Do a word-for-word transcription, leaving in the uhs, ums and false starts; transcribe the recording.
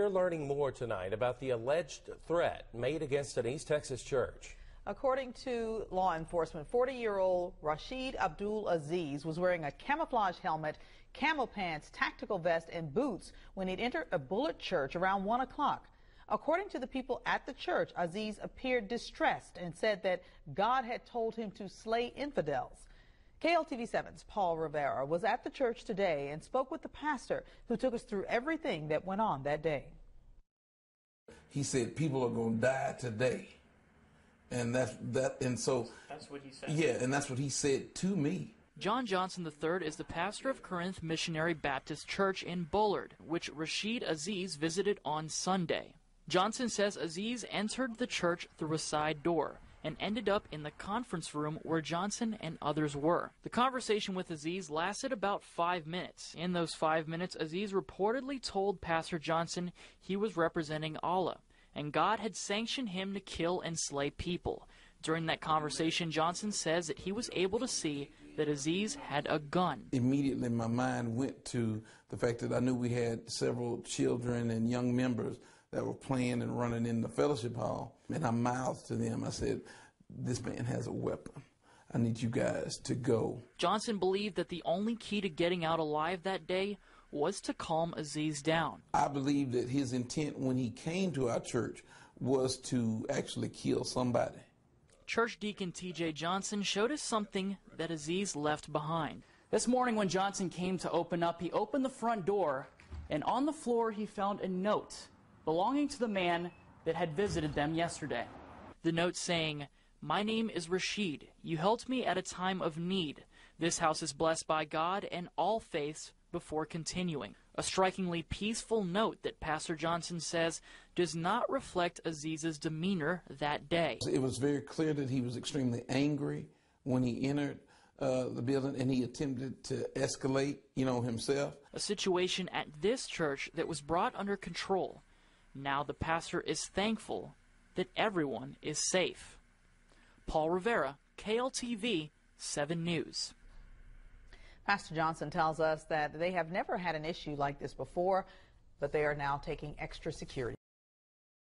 We're learning more tonight about the alleged threat made against an East Texas church. According to law enforcement, forty-year-old Rasheed Abdul Aziz was wearing a camouflage helmet, camo pants, tactical vest, and boots when he'd entered a Bullard church around one o'clock. According to the people at the church, Aziz appeared distressed and said that God had told him to slay infidels. K L T V seven's Paul Rivera was at the church today and spoke with the pastor, who took us through everything that went on that day. He said people are going to die today. And that's that and so that's what he said. Yeah, and that's what he said to me. John Johnson the third is the pastor of Corinth Missionary Baptist Church in Bullard, which Rasheed Aziz visited on Sunday. Johnson says Aziz entered the church through a side door and ended up in the conference room where Johnson and others were. The conversation with Aziz lasted about five minutes. In those five minutes, Aziz reportedly told Pastor Johnson he was representing Allah, and God had sanctioned him to kill and slay people. During that conversation, Johnson says that he was able to see that Aziz had a gun. Immediately, my mind went to the fact that I knew we had several children and young members that were playing and running in the fellowship hall. And I mouthed to them, I said, this man has a weapon. I need you guys to go. Johnson believed that the only key to getting out alive that day was to calm Aziz down. I believe that his intent when he came to our church was to actually kill somebody. Church Deacon T J Johnson showed us something that Aziz left behind. This morning when Johnson came to open up, he opened the front door, and on the floor he found a note belonging to the man that had visited them yesterday. The note saying, "My name is Rasheed. You helped me at a time of need. This house is blessed by God and all faiths," before continuing. A strikingly peaceful note that Pastor Johnson says does not reflect Aziz's demeanor that day. It was very clear that he was extremely angry when he entered uh, the building, and he attempted to escalate, you know, himself. A situation at this church that was brought under control. Now the pastor is thankful that everyone is safe. Paul Rivera, K L T V seven News. Pastor Johnson tells us that they have never had an issue like this before, but they are now taking extra security.